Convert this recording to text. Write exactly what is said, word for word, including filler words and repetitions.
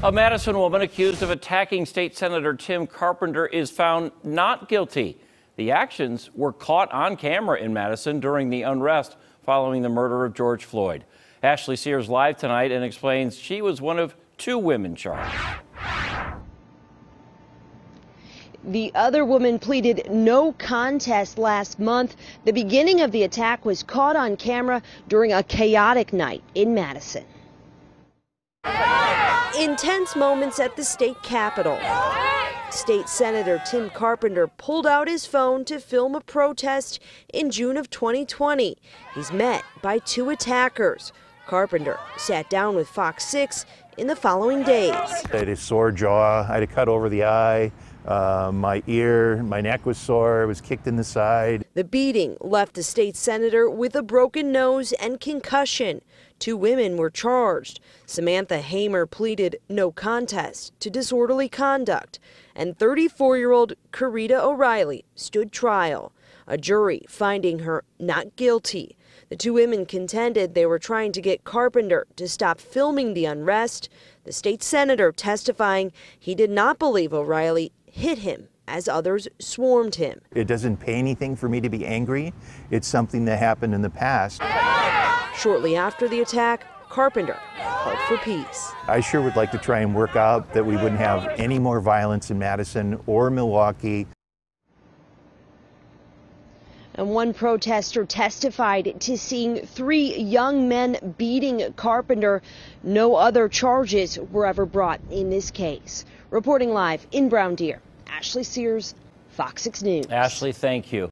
A Madison woman accused of attacking State Senator Tim Carpenter is found not guilty. The actions were caught on camera in Madison during the unrest following the murder of George Floyd. Ashley Sears live tonight and explains she was one of two women charged. The other woman pleaded no contest last month. The beginning of the attack was caught on camera during a chaotic night in Madison. Intense moments at the state capitol. State Senator Tim Carpenter pulled out his phone to film a protest in June of twenty twenty. He's met by two attackers. Carpenter sat down with Fox six in the following days. I had a sore jaw, I had a cut over the eye, uh, my ear, my neck was sore, I was kicked in the side. The beating left the state senator with a broken nose and concussion. Two women were charged. Samantha Hamer pleaded no contest to disorderly conduct, and thirty-four-year-old Kerida O'Reilly stood trial, a jury finding her not guilty. The two women contended they were trying to get Carpenter to stop filming the unrest. The state senator testifying he did not believe O'Reilly hit him, as others swarmed him. It doesn't pay anything for me to be angry. It's something that happened in the past. Shortly after the attack, Carpenter called for peace. I sure would like to try and work out that we wouldn't have any more violence in Madison or Milwaukee. And one protester testified to seeing three young men beating Carpenter. No other charges were ever brought in this case. Reporting live in Brown Deer, Ashley Sears, Fox six News. Ashley, thank you.